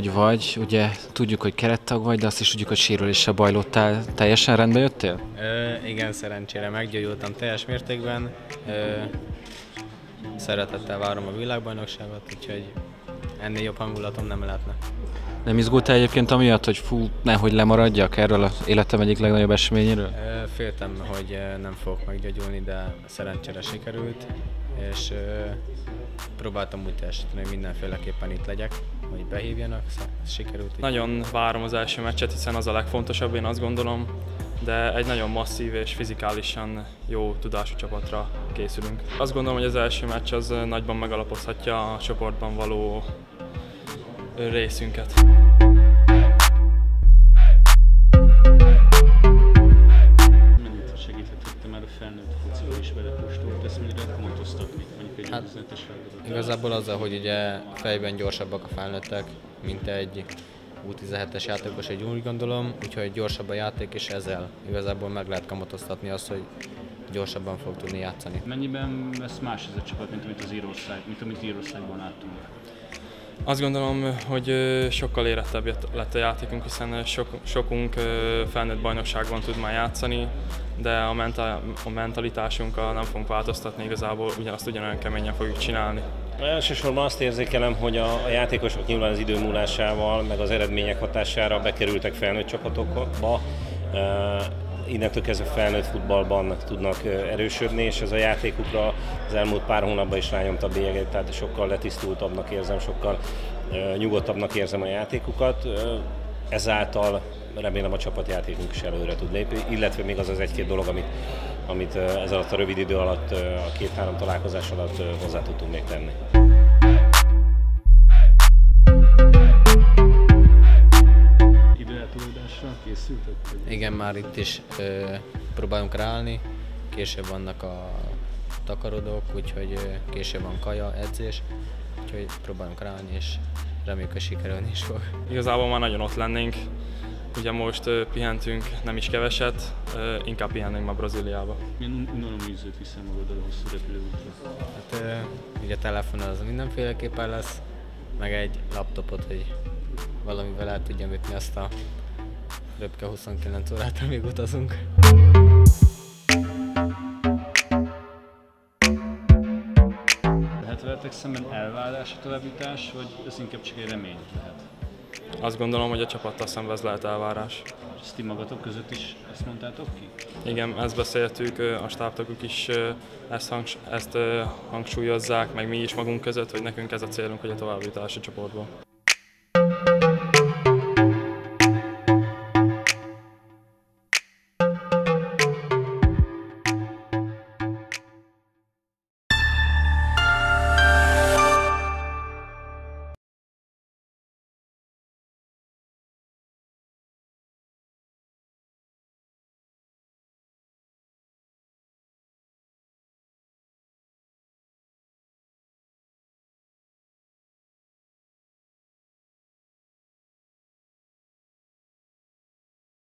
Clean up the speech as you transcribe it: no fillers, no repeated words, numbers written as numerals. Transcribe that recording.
hogy vagy? Ugye tudjuk, hogy kerettag vagy, de azt is tudjuk, hogy sérüléssel bajlottál. Teljesen rendbe jöttél? Igen, szerencsére meggyógyultam teljes mértékben. Szeretettel várom a világbajnokságot, úgyhogy ennél jobb hangulatom nem lehetne. Nem izgultál egyébként amiatt, hogy nehogy lemaradjak erről az életem egyik legnagyobb eseményéről? Féltem, hogy nem fogok meggyógyulni, de szerencsére sikerült, és próbáltam úgy teljesíteni, hogy mindenféleképpen itt legyek, hogy behívjanak, sikerült. Nagyon várom az első meccset, hiszen az a legfontosabb, én azt gondolom, de egy nagyon masszív és fizikálisan jó tudású csapatra készülünk. Azt gondolom, hogy az első meccs az nagyban megalapozhatja a csoportban való részünket. Mennyit segíthetett már a felnőtt fociba is vele postult, ezt mennyire kamatoztak még mondjuk egy üzenetes feladatot? Igazából azzal, hogy ugye fejben gyorsabbak a felnőttek, mint egy U17-es játékos, egy úgy gondolom, úgyhogy gyorsabb a játék, és ezzel igazából meg lehet kamatoztatni azt, hogy gyorsabban fog tudni játszani. Mennyiben lesz más ez a csapat, mint amit az Írország, mint amit Írországban láttunk? Azt gondolom, hogy sokkal érettebb lett a játékunk, hiszen sokunk felnőtt bajnokságban tud már játszani, de a mentalitásunkkal nem fogunk változtatni, igazából ugyanolyan keményen fogjuk csinálni. Elsősorban azt érzékelem, hogy a játékosok nyilván az idő múlásával, meg az eredmények hatására bekerültek felnőtt csapatokba. Innentől kezdve felnőtt futballban tudnak erősödni, és ez a játékukra az elmúlt pár hónapban is rányomta bélyeget, tehát sokkal letisztultabbnak érzem, sokkal nyugodtabbnak érzem a játékukat. Ezáltal remélem a csapatjátékunk is előre tud lépni, illetve még az az egy-két dolog, amit ez alatt a rövid idő alatt, a két-három találkozás alatt hozzá tudtunk még tenni. Igen, már itt is próbálunk ráállni, később vannak a takarodók, úgyhogy később van kaja, edzés, úgyhogy próbálunk ráállni, és reméljük, hogy sikerülni is fog. Igazából már nagyon ott lennénk, ugye most pihentünk nem is keveset, inkább pihennénk ma Brazíliába. Milyen unaloműzőt viszel magad a hosszú repülőútra? Hát ugye telefon az mindenféleképpen lesz, meg egy laptopot, hogy valamivel el tudjam ütni azt a röpke 29 órát, amíg utazunk. Lehet veletek szemben elvárás a továbbjutás, vagy ez inkább csak egy remény lehet? Azt gondolom, hogy a csapattal szemben ez lehet elvárás. Ezt ti magatok között is ezt mondtátok ki? Igen, ezt beszéltük, a stábtagok is ezt hangsúlyozzák, meg mi is magunk között, hogy nekünk ez a célunk, hogy a továbbjutás a csoportban.